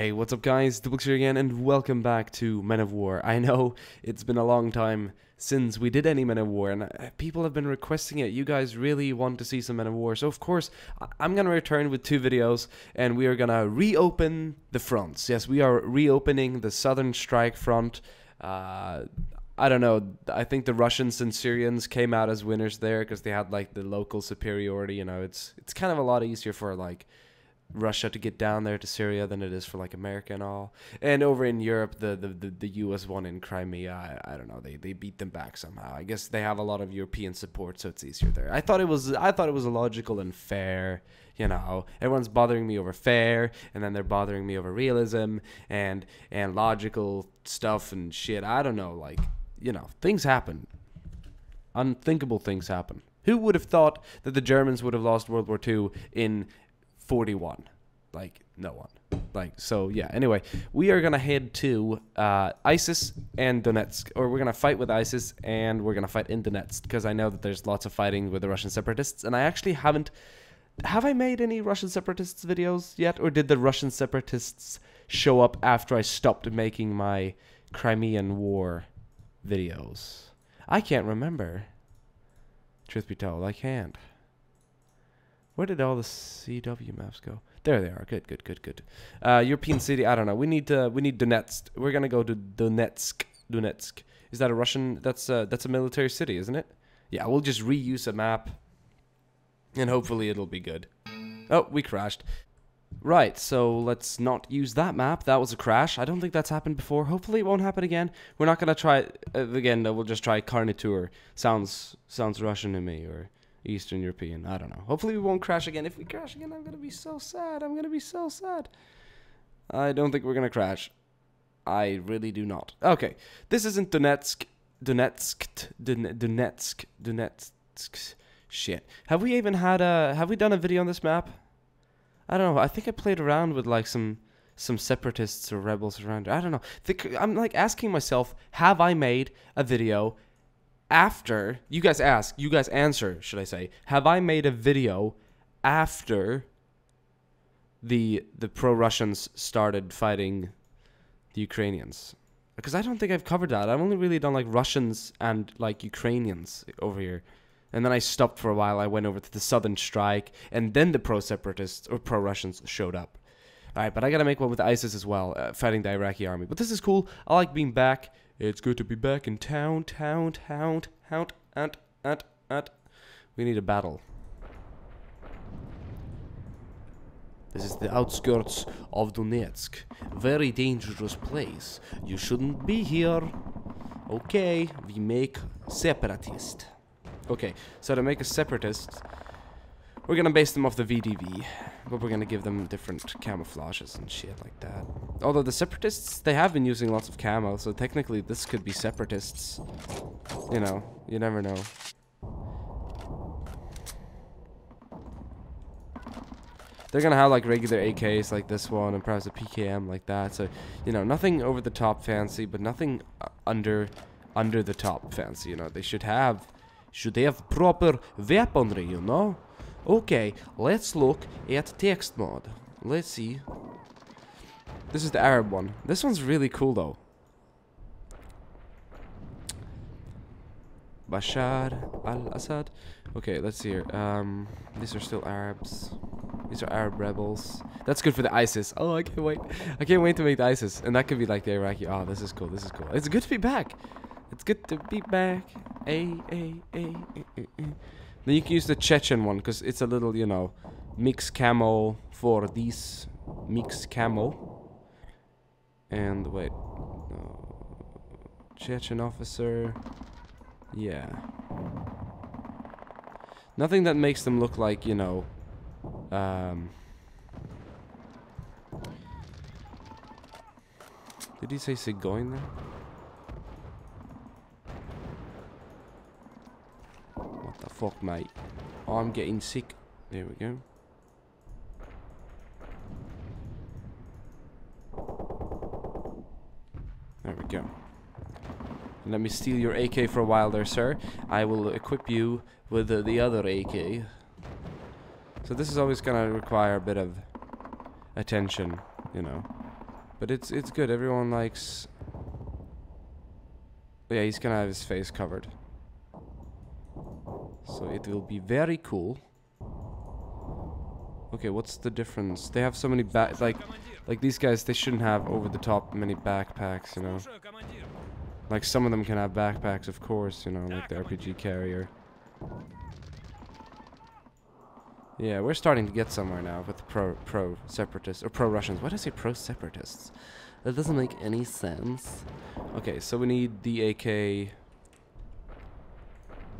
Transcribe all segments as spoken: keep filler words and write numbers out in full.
Hey, what's up guys, Diplex here again, and welcome back to Men of War. I know it's been a long time since we did any Men of War, and people have been requesting it. You guys really want to see some Men of War, so of course, I'm gonna return with two videos, and we are gonna reopen the fronts. Yes, we are reopening the Southern Strike Front. Uh, I don't know, I think the Russians and Syrians came out as winners there, because they had, like, the local superiority, you know. It's, it's kind of a lot easier for, like, Russia to get down there to Syria than it is for like America and all. And over in Europe, the the, the, the U S won in Crimea. I, I don't know, they, they beat them back somehow. I guess they have a lot of European support, so it's easier there. I thought it was I thought it was logical and fair, you know. Everyone's bothering me over fair, and then they're bothering me over realism and and logical stuff and shit. I don't know, like, you know, things happen. Unthinkable things happen. Who would have thought that the Germans would have lost World War Two in forty-one, like, no one, like, so yeah. Anyway, we are gonna head to uh, ISIS and Donetsk, or we're gonna fight with ISIS and we're gonna fight in Donetsk, because I know that there's lots of fighting with the Russian separatists, and I actually haven't, have I made any Russian separatists videos yet, or did the Russian separatists show up after I stopped making my Crimean War videos? I can't remember. Truth be told, I can't. Where did all the C W maps go? There they are. Good, good, good, good. Uh, European city. I don't know. We need to. We need Donetsk. We're gonna go to Donetsk. Donetsk. Is that a Russian? That's a, that's a military city, isn't it? Yeah. We'll just reuse a map, and hopefully it'll be good. Oh, we crashed. Right. So let's not use that map. That was a crash. I don't think that's happened before. Hopefully it won't happen again. We're not gonna try uh, again. We'll just try Carnitur. Sounds sounds Russian to me, or Eastern European. I don't know. Hopefully we won't crash again. If we crash again, I'm going to be so sad. I'm going to be so sad. I don't think we're going to crash. I really do not. Okay. This isn't Donetsk. Donetsk. Donetsk. Donetsk. Shit. Have we even had a... Have we done a video on this map? I don't know. I think I played around with like some... some separatists or rebels around. I don't know. I'm like asking myself, have I made a video... after, you guys ask, you guys answer, should I say, have I made a video after the the pro-Russians started fighting the Ukrainians? Because I don't think I've covered that. I've only really done, like, Russians and, like, Ukrainians over here. And then I stopped for a while. I went over to the Southern Strike, and then the pro-separatists, or pro-Russians, showed up. All right, but I gotta make one with ISIS as well, uh, fighting the Iraqi army. But this is cool. I like being back. It's good to be back in town, town, town, town, and, and, and. We need a battle. This is the outskirts of Donetsk. Very dangerous place. You shouldn't be here. Okay, we make separatist. Okay, so to make a separatist, we're gonna base them off the V D V, but we're gonna give them different camouflages and shit like that. Although the separatists, they have been using lots of camo, so technically this could be separatists. You know, you never know. They're gonna have like regular A Ks like this one, and perhaps a P K M like that. So, you know, nothing over the top fancy, but nothing under under the top fancy. You know, they should have should they have proper weaponry. You know. Okay, let's look at text mod. Let's see. This is the Arab one. This one's really cool though. Bashar al-Assad. Okay, let's see here. Um, these are still Arabs. These are Arab rebels. That's good for the ISIS. Oh, I can't wait. I can't wait to make the ISIS. And that could be like the Iraqi. Oh, this is cool. This is cool. It's good to be back. It's good to be back. Ay, ay, ay, ay, ay, ay. Then you can use the Chechen one, because it's a little, you know, mix camo for these. Mix camo. And wait. Uh, Chechen officer. Yeah. Nothing that makes them look like, you know, um... did he say Sigoin there? Fuck, mate. I'm getting sick. There we go. There we go. Let me steal your A K for a while there, sir. I will equip you with uh, the other A K. So this is always gonna require a bit of attention, you know. But it's it's good. Everyone likes... But yeah, he's gonna have his face covered. So it will be very cool. Okay, what's the difference? They have so many ba- like, like these guys, they shouldn't have over the top many backpacks, you know. Like some of them can have backpacks, of course, you know, like the R P G carrier. Yeah, we're starting to get somewhere now with the pro pro separatists or pro Russians. Why did I say pro separatists? That doesn't make any sense. Okay, so we need the A K.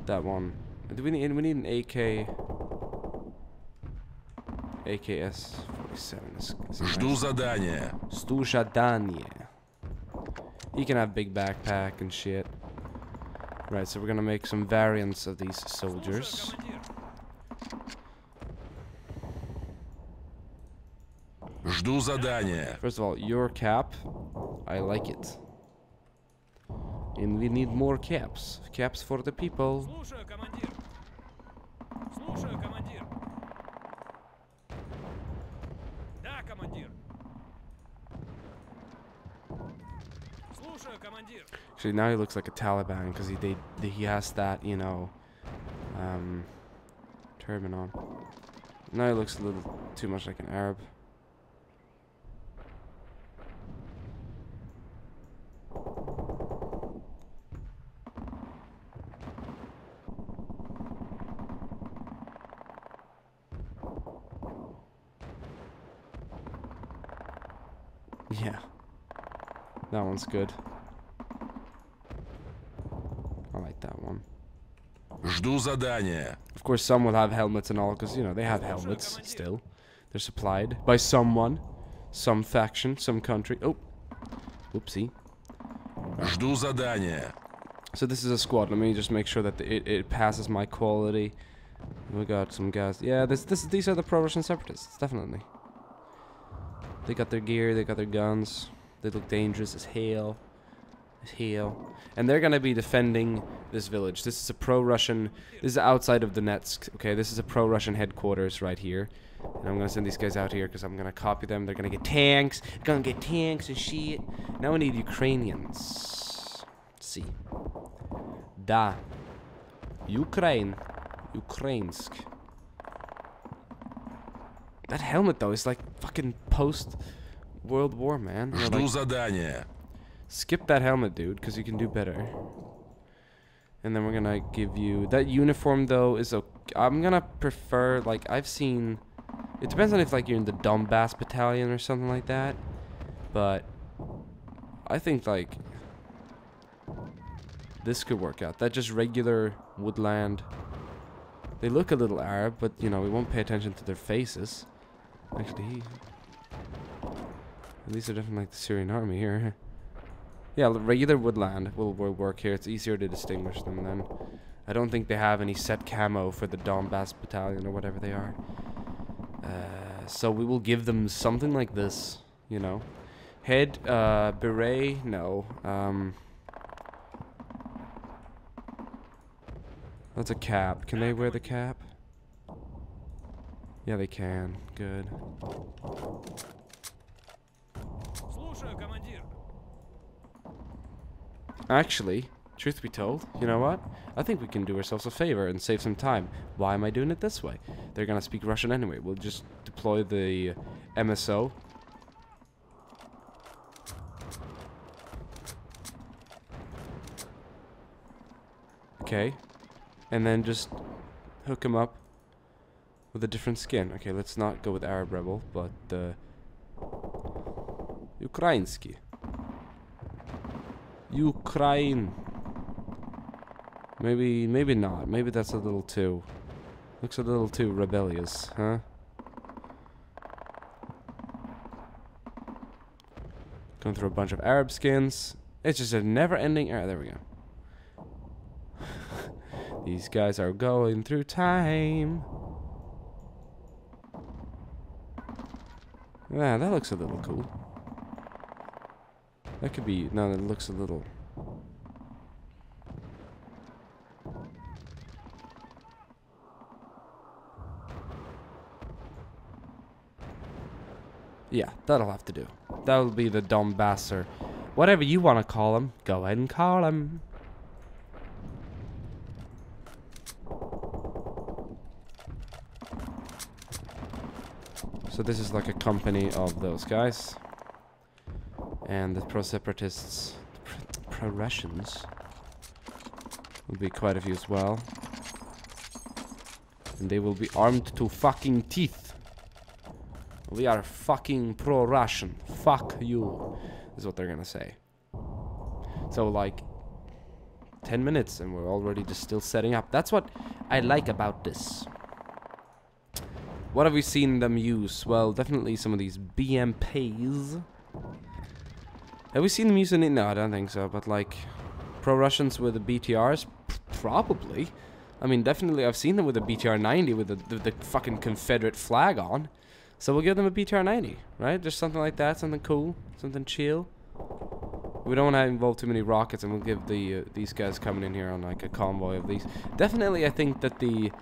That one. Do we need? We need an A K. A K S forty-seven. Stuzhadanie. He can have big backpack and shit. Right, so we're gonna make some variants of these soldiers. First of all, your cap, I like it. And we need more caps. Caps for the people. Actually, now he looks like a Taliban because he they, they, he has that, you know, um, turban on. Now he looks a little too much like an Arab. Yeah, that one's good. I like that one. Of course, some will have helmets and all, because, you know, they have helmets still. They're supplied by someone, some faction, some country. Oh, oopsie. Right. So this is a squad. Let me just make sure that the, it, it passes my quality. We got some guys. Yeah, this, this, these are the pro-Russian separatists, definitely. They got their gear, they got their guns. They look dangerous as hell. As hell. And they're gonna be defending this village. This is a pro-Russian... This is outside of Donetsk, okay? This is a pro-Russian headquarters right here. And I'm gonna send these guys out here because I'm gonna copy them. They're gonna get tanks. They're gonna get tanks and shit. Now we need Ukrainians. Let's see. Da. Ukraine. Ukrainsk. That helmet, though, is like fucking post-World War, man. Like, skip that helmet, dude, because you can do better. And then we're gonna give you... That uniform, though, is okay. I'm gonna prefer, like, I've seen... It depends on if, like, you're in the Donbas battalion or something like that. But I think, like, this could work out. That just regular woodland... They look a little Arab, but, you know, we won't pay attention to their faces. Actually, these are definitely like the Syrian army here. Yeah, regular woodland will, will work here. It's easier to distinguish them then. I don't think they have any set camo for the Donbas battalion or whatever they are. Uh, so we will give them something like this, you know. Head, uh, beret, no. Um, that's a cap. Can they wear the cap? Yeah, they can. Good. Actually, truth be told, you know what? I think we can do ourselves a favor and save some time. Why am I doing it this way? They're gonna speak Russian anyway. We'll just deploy the M S O. Okay. And then just hook him up with a different skin. Okay, let's not go with Arab Rebel, but uh, Ukrainsky. Ukraine. Maybe, maybe not. Maybe that's a little too... Looks a little too rebellious, huh? Going through a bunch of Arab skins. It's just a never-ending... All right, there we go. These guys are going through time. Yeah, that looks a little cool. That could be... No, that looks a little... Yeah, that'll have to do. That'll be the Donbas or whatever you want to call him. Go ahead and call him. So this is like a company of those guys. And the pro-separatists, pro-Russians, will be quite a few as well. And they will be armed to fucking teeth. We are fucking pro-Russian. Fuck you, is what they're gonna say. So like, ten minutes and we're already just still setting up. That's what I like about this. What have we seen them use? Well, definitely some of these B M Ps. Have we seen them using it? No, I don't think so, but like, pro-Russians with the B T Rs? P probably. I mean, definitely I've seen them with a B T R ninety with the, the, the fucking Confederate flag on. So we'll give them a B T R ninety, right? Just something like that, something cool, something chill. We don't want to involve too many rockets, and we'll give the uh, these guys coming in here on like a convoy of these. Definitely I think that the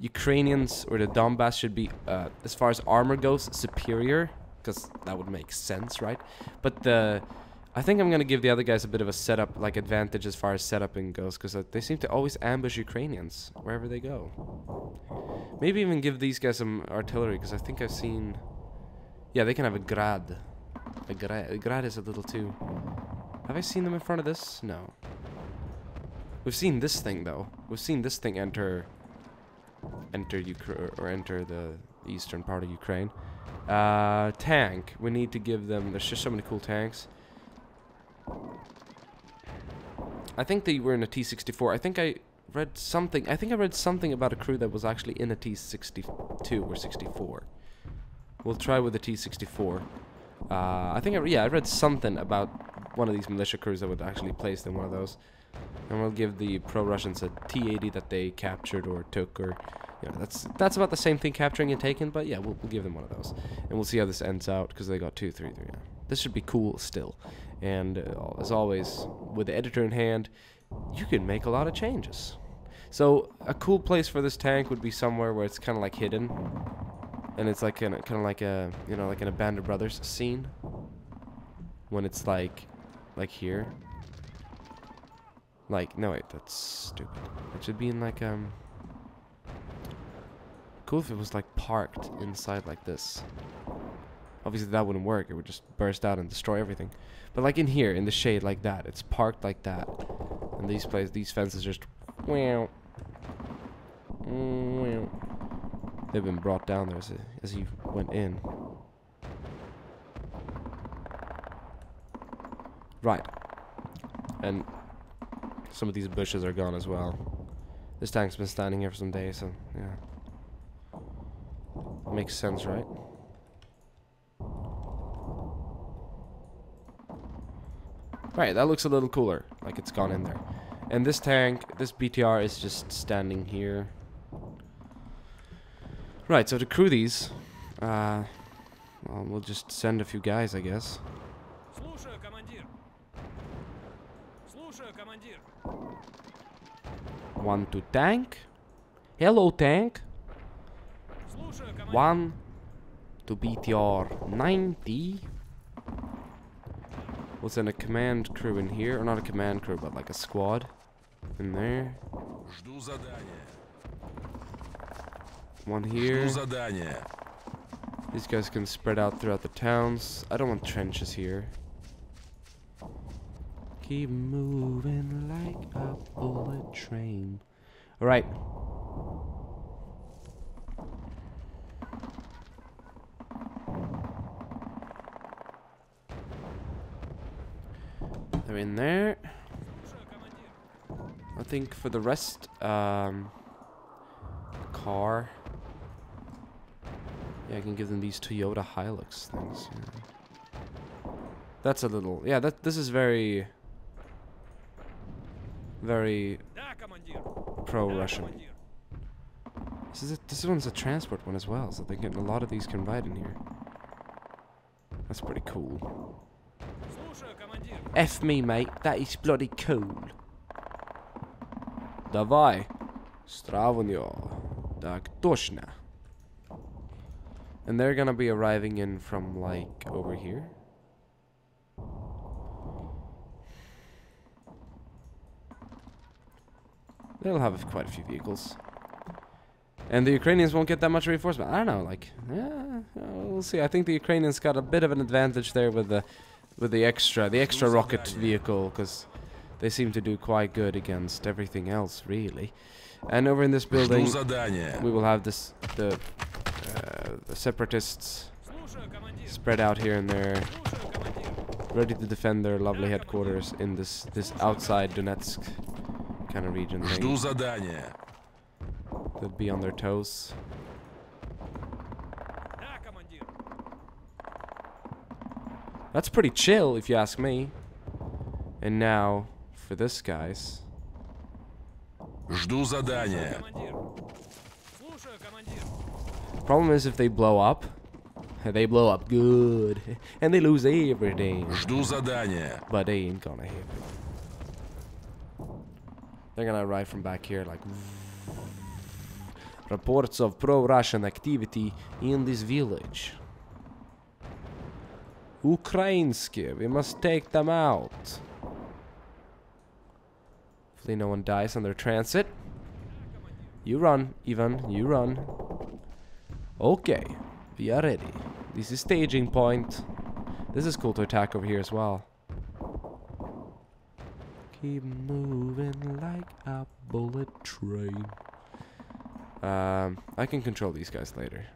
Ukrainians or the Donbas should be, uh, as far as armor goes, superior. Because that would make sense, right? But the... I think I'm going to give the other guys a bit of a setup, like advantage as far as setuping goes, because uh, they seem to always ambush Ukrainians wherever they go. Maybe even give these guys some artillery, because I think I've seen... Yeah, they can have a Grad. A Grad, a grad is a little too... Have I seen them in front of this? No. We've seen this thing, though. We've seen this thing enter... Enter Ukraine, or enter the eastern part of Ukraine. Uh, tank. We need to give them... There's just so many cool tanks. I think they were in a T sixty-four. I think I read something. I think I read something about a crew that was actually in a T sixty-two or sixty-four. We'll try with a T sixty-four. Uh, I think I yeah I read something about one of these militia crews that would actually placed in one of those. And we'll give the pro-Russians a T eighty that they captured or took, or you know, that's that's about the same thing, capturing and taking. But yeah, we'll, we'll give them one of those, and we'll see how this ends out, because they got two, three, three. Yeah. This should be cool still. And uh, as always, with the editor in hand, you can make a lot of changes. So a cool place for this tank would be somewhere where it's kind of like hidden, and it's like kind of like a, you know, like in a Band of Brothers scene, when it's like, like here. Like, no wait, that's stupid. It should be in like um. Cool if it was like parked inside like this. Obviously that wouldn't work, it would just burst out and destroy everything. But like in here, in the shade like that, it's parked like that. And these places, these fences just... They've been brought down there as, as you went in. Right. And some of these bushes are gone as well. This tank's been standing here for some days, so yeah. Makes sense, right? Right, that looks a little cooler, like it's gone in there. And this tank, this B T R is just standing here. Right, so to crew these, uh, well, we'll just send a few guys, I guess. One to tank. Hello, tank. One to B T R ninety. We'll send a command crew in here, or not a command crew, but like a squad in there. One here. These guys can spread out throughout the towns. I don't want trenches here. Keep moving like a bullet train. Alright. They're in there. I think for the rest, um, car. Yeah, I can give them these Toyota Hilux things. Yeah. That's a little, yeah. That this is very, very pro-Russian. This is a, this one's a transport one as well, so they can, a lot of these can ride in here. That's pretty cool. F me, mate. That is bloody cool. Давай. Stravonio. Так точно. And they're gonna be arriving in from like over here. They'll have quite a few vehicles. And the Ukrainians won't get that much reinforcement. I don't know, like, yeah, we'll see. I think the Ukrainians got a bit of an advantage there with the with the extra, the extra rocket vehicle, because they seem to do quite good against everything else, really. And over in this building, we will have this the, uh, the separatists spread out here and there, ready to defend their lovely headquarters in this this outside Donetsk kind of region. Thing. They'll be on their toes. That's pretty chill, if you ask me. And now, for this, guys. Problem is, if they blow up, they blow up good. And they lose everything. But they ain't gonna hit it. They're gonna arrive from back here like... Reports of pro-Russian activity in this village. Ukrainske, we must take them out. Hopefully no one dies on their transit. You run, Ivan, you run. Okay, we are ready. This is staging point. This is cool to attack over here as well. Keep moving like a bullet train. Um, I can control these guys later.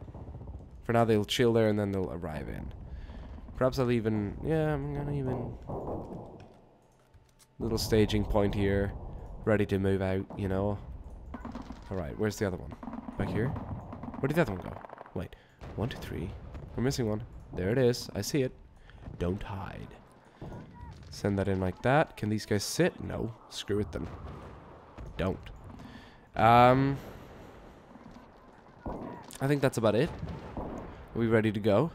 For now, they'll chill there and then they'll arrive in. Perhaps I'll even... Yeah, I'm gonna even... Little staging point here. Ready to move out, you know. Alright, where's the other one? Back here? Where did the other one go? Wait. One, two, three. We're missing one. There it is. I see it. Don't hide. Send that in like that. Can these guys sit? No. Screw it then. Don't. Um... I think that's about it. Are we ready to go?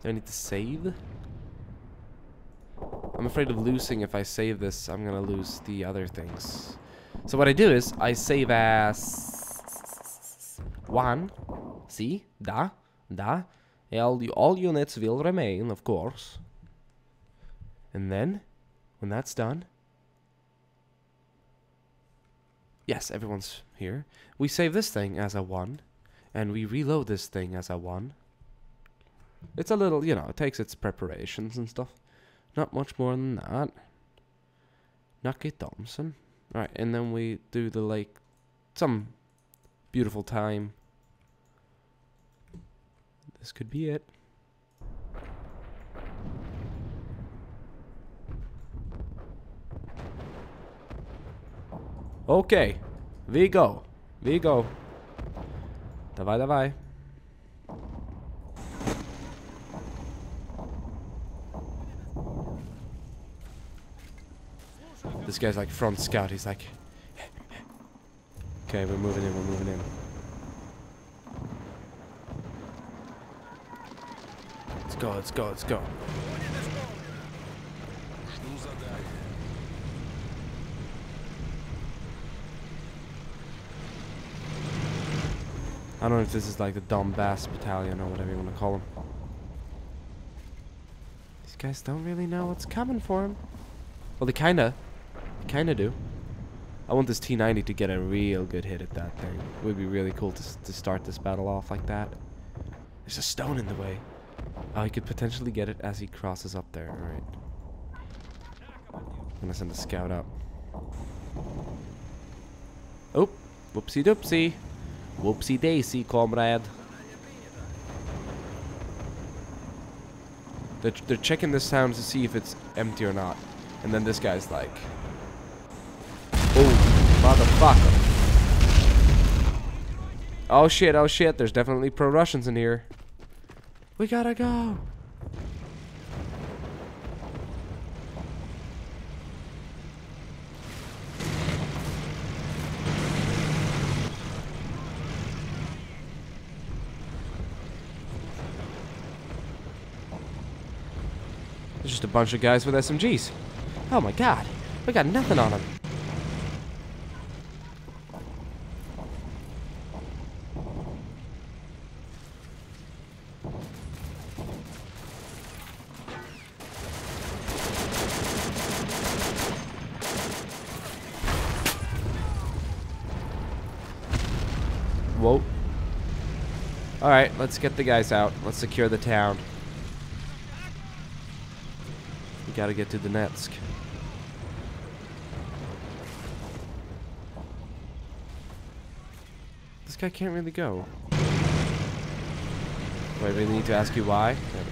Do I need to save? I'm afraid of losing. If I save this, I'm gonna lose the other things. So what I do is I save as one. See? Da. Da. All, all units will remain, of course. And then, when that's done... Yes, everyone's here. We save this thing as a one, and we reload this thing as a one. It's a little, you know, it takes its preparations and stuff. Not much more than that. Nucky Thompson. Alright, and then we do the, like, some beautiful time. This could be it. Okay, we go, we go. Давай, давай. This guy's like front scout, he's like... Okay, we're moving in, we're moving in. Let's go, let's go, let's go. I don't know if this is like the Donbas battalion or whatever you want to call them. These guys don't really know what's coming for them. Well, they kinda, kinda do. I want this T ninety to get a real good hit at that thing. It would be really cool to, to start this battle off like that. There's a stone in the way. Oh, he could potentially get it as he crosses up there. Alright. I'm gonna send a scout up. Oh, whoopsie doopsie. Whoopsie daisy, comrade. They're, they're checking this town to see if it's empty or not. And then this guy's like... Oh, motherfucker. Oh shit, oh shit, there's definitely pro-Russians in here. We gotta go. Just a bunch of guys with S M Gs. Oh my god, we got nothing on them. Alright, let's get the guys out. Let's secure the town. We gotta get to Donetsk. This guy can't really go. Wait, we need to ask you why? There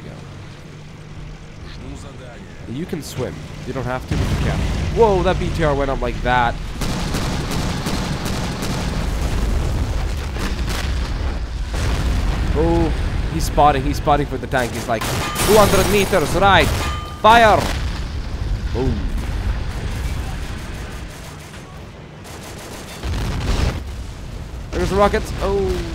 we go. You can swim. You don't have to, but you can. Whoa, that B T R went up like that. Oh, he's spotting, he's spotting for the tank. He's like, two hundred meters, right. Fire! Boom. There's the rockets. Oh.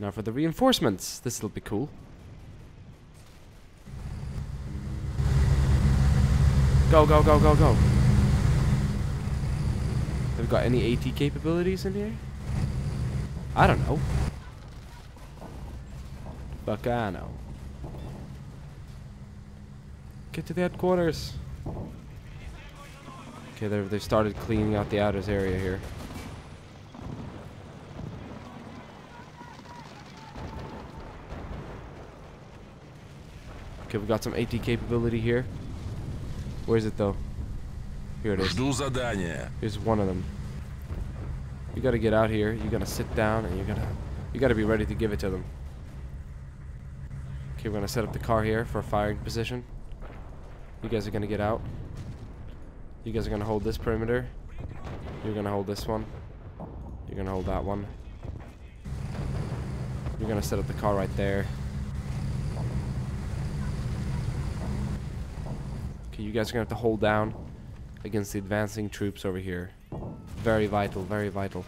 Now for the reinforcements. This will be cool. Go, go, go, go, go. Have we got any AT capabilities in here? I don't know. Fuck I know. Get to the headquarters. Okay, they've started cleaning out the outers area here. Okay, we got some AT capability here. Where is it though? Here it is. Here's one of them. You gotta get out here. You gotta sit down, and you gotta you gotta be ready to give it to them. Okay, we're gonna set up the car here for a firing position. You guys are gonna get out. You guys are gonna hold this perimeter. You're gonna hold this one. You're gonna hold that one. You're gonna set up the car right there. You guys are gonna have to hold down against the advancing troops over here. Very vital, very vital.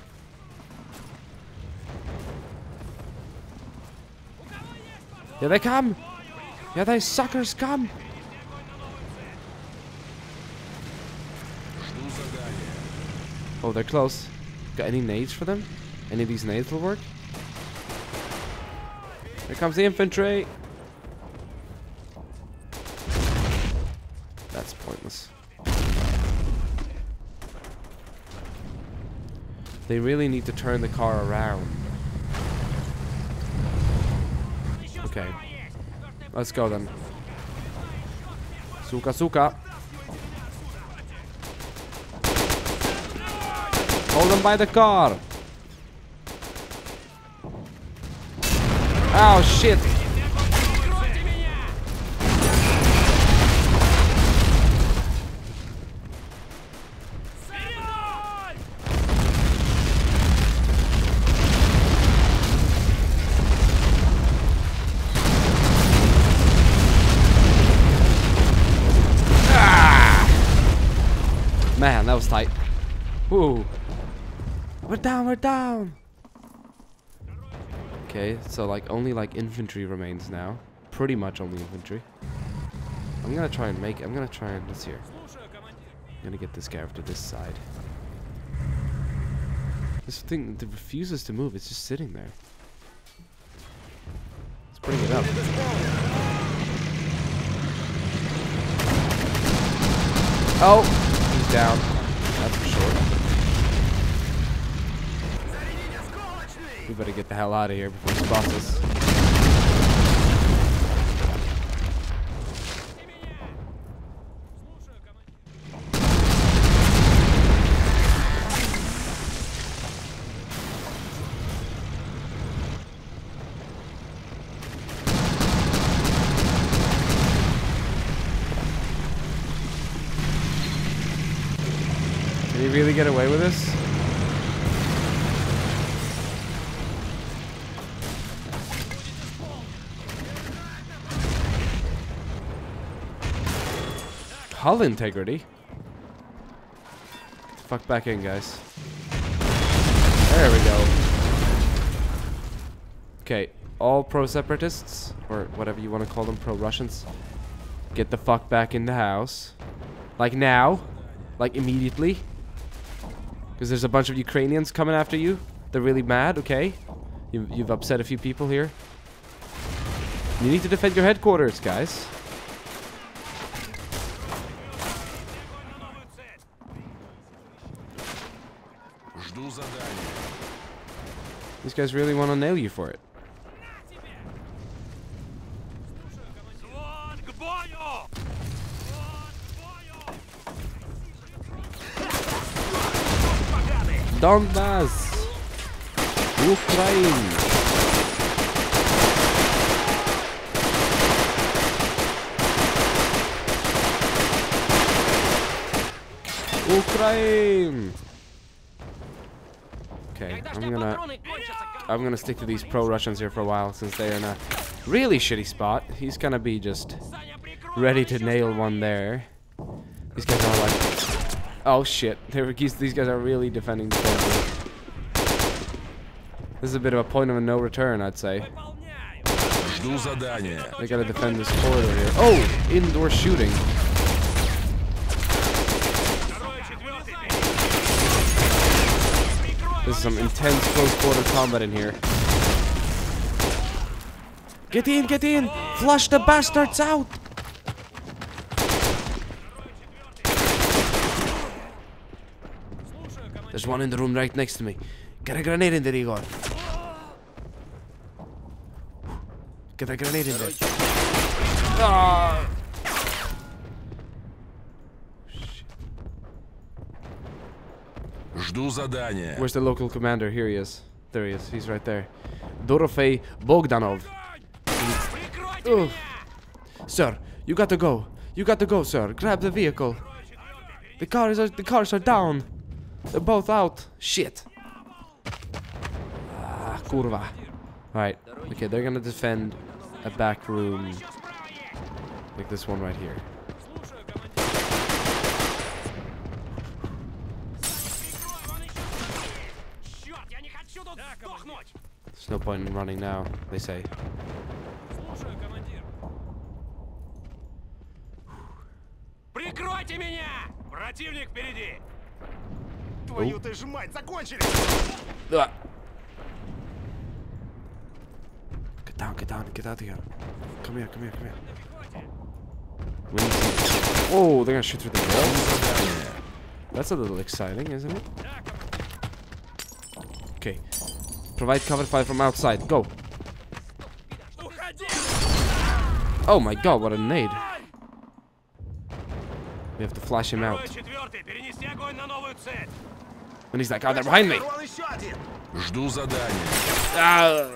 Here they come! Here they suckers come! Oh, they're close. Got any nades for them? Any of these nades will work? Here comes the infantry! That's pointless. They really need to turn the car around. Okay. Let's go then. Suka, suka. Hold them by the car. Oh, shit. Man, that was tight. Woo. We're down, we're down. Okay, so like only like infantry remains now. Pretty much only infantry. I'm gonna try and make I'm gonna try and let's here. I'm gonna get this guy over to this side. This thing that refuses to move, it's just sitting there. Let's bring it up. Oh, he's down. That's for sure. We better get the hell out of here before he spots us. Did he really get away with this? Hull integrity? Get the fuck back in, guys. There we go. Okay, all pro-separatists, or whatever you want to call them, pro-Russians, get the fuck back in the house. Like now. Like immediately. Because there's a bunch of Ukrainians coming after you. They're really mad, okay. You've, you've upset a few people here. You need to defend your headquarters, guys. These guys really want to nail you for it. Donbas, Ukraine. Ukraine. Okay, I'm gonna, I'm gonna stick to these pro-Russians here for a while since they're in a really shitty spot. He's gonna be just ready to nail one there. These guys are like. Oh shit, these, these guys are really defending the country. This is a bit of a point of a no return, I'd say. They gotta defend this corridor here. Oh! Indoor shooting. This is some intense close quarter combat in here. Get in, get in! Flush the bastards out! There's one in the room right next to me. Get a grenade in there, Igor. Get a grenade in there. Ah. Shit. Where's the local commander? Here he is. There he is. He's right there. Dorofei Bogdanov. Ugh. Sir, you got to go. You got to go, sir. Grab the vehicle. The cars are the cars are down. They're both out. Shit. Ah, kurva. Alright. Okay, they're gonna defend a back room. Like this one right here. There's no point in running now, they say. Oh. Get down, get down, get out of here. Come here, come here, come here. We need to... Oh, they're gonna shoot through the wall. That's a little exciting, isn't it? Okay. Provide cover fire from outside. Go. Oh my god, what a nade. We have to flash him out. And he's like, oh, they're behind me! Ah,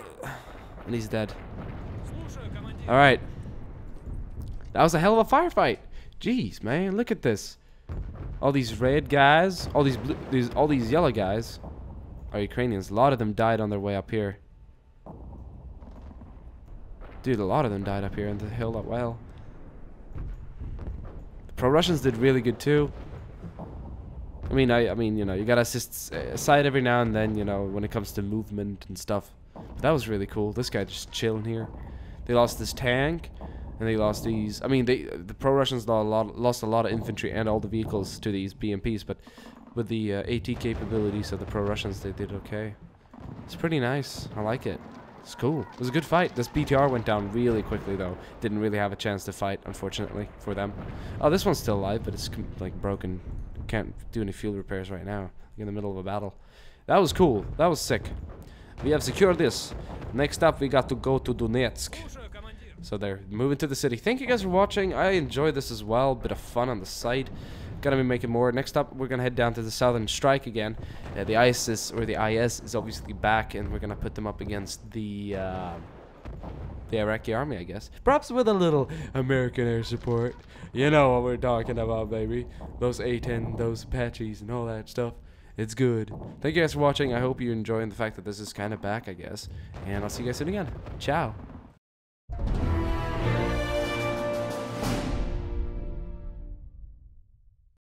and he's dead. Alright. That was a hell of a firefight. Jeez, man, look at this. All these red guys, all these blue, these, all these yellow guys are Ukrainians. A lot of them died on their way up here. Dude, a lot of them died up here in the hill that well. The pro-Russians did really good too. I mean, I, I mean, you know, you gotta assist a side every now and then, you know, when it comes to movement and stuff. But that was really cool. This guy just chilling here. They lost this tank, and they lost these. I mean, they the pro-Russians lost, lost a lot of infantry and all the vehicles to these B M Ps, but with the uh, AT capabilities of the pro-Russians, they did okay. It's pretty nice. I like it. It's cool. It was a good fight. This B T R went down really quickly, though. Didn't really have a chance to fight, unfortunately, for them. Oh, this one's still alive, but it's, like, broken. Can't do any field repairs right now. In the middle of a battle. That was cool. That was sick. We have secured this. Next up, we got to go to Donetsk. So they're moving to the city. Thank you guys for watching. I enjoyed this as well. Bit of fun on the side. Gonna be making more. Next up, we're gonna head down to the Southern Strike again. Uh, the ISIS or the I S is obviously back, and we're gonna put them up against the uh, the Iraqi army, I guess. Perhaps with a little American air support. You know what we're talking about, baby. Those A ten, those Apaches, and all that stuff. It's good. Thank you guys for watching. I hope you're enjoying the fact that this is kind of back, I guess. And I'll see you guys soon again. Ciao.